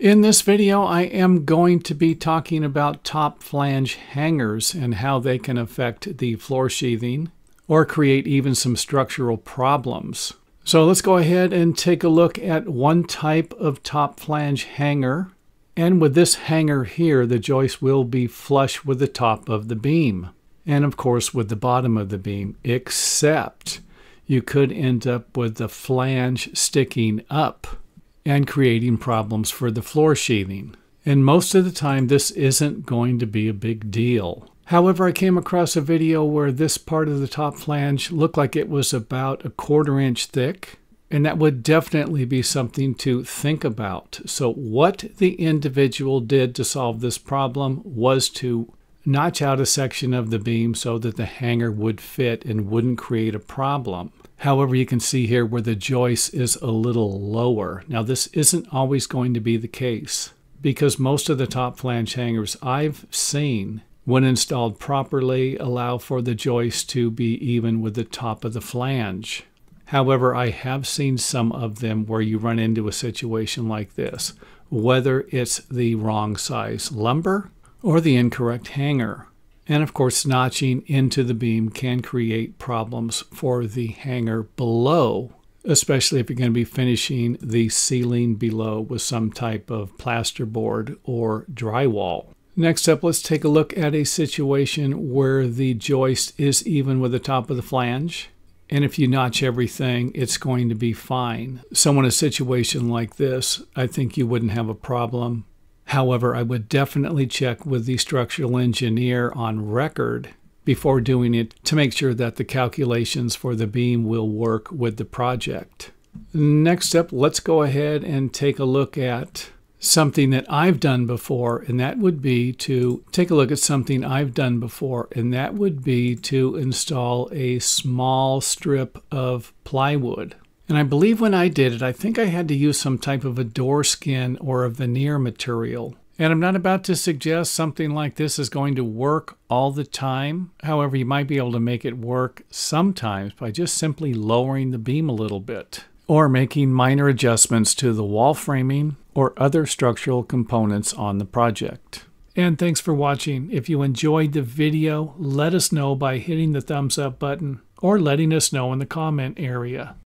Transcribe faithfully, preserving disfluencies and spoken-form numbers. In this video, I am going to be talking about top flange hangers and how they can affect the floor sheathing or create even some structural problems. So let's go ahead and take a look at one type of top flange hanger. And with this hanger here, the joist will be flush with the top of the beam and of course with the bottom of the beam, except you could end up with the flange sticking up and creating problems for the floor sheathing. And most of the time, this isn't going to be a big deal. However, I came across a video where this part of the top flange looked like it was about a quarter inch thick, and that would definitely be something to think about. So what the individual did to solve this problem was to notch out a section of the beam so that the hanger would fit and wouldn't create a problem. However, you can see here where the joist is a little lower. Now, this isn't always going to be the case because most of the top flange hangers I've seen, when installed properly, allow for the joist to be even with the top of the flange. However, I have seen some of them where you run into a situation like this, whether it's the wrong size lumber or the incorrect hanger. And of course, notching into the beam can create problems for the hanger below, especially if you're going to be finishing the ceiling below with some type of plasterboard or drywall. Next up, let's take a look at a situation where the joist is even with the top of the flange. And if you notch everything, it's going to be fine. So in a situation like this, I think you wouldn't have a problem. However, I would definitely check with the structural engineer on record before doing it to make sure that the calculations for the beam will work with the project. Next up, let's go ahead and take a look at something that I've done before, and that would be to take a look at something I've done before, and that would be to install a small strip of plywood. And I believe when I did it, I think I had to use some type of a door skin or a veneer material. And I'm not about to suggest something like this is going to work all the time. However, you might be able to make it work sometimes by just simply lowering the beam a little bit or making minor adjustments to the wall framing or other structural components on the project. And thanks for watching. If you enjoyed the video, let us know by hitting the thumbs up button or letting us know in the comment area.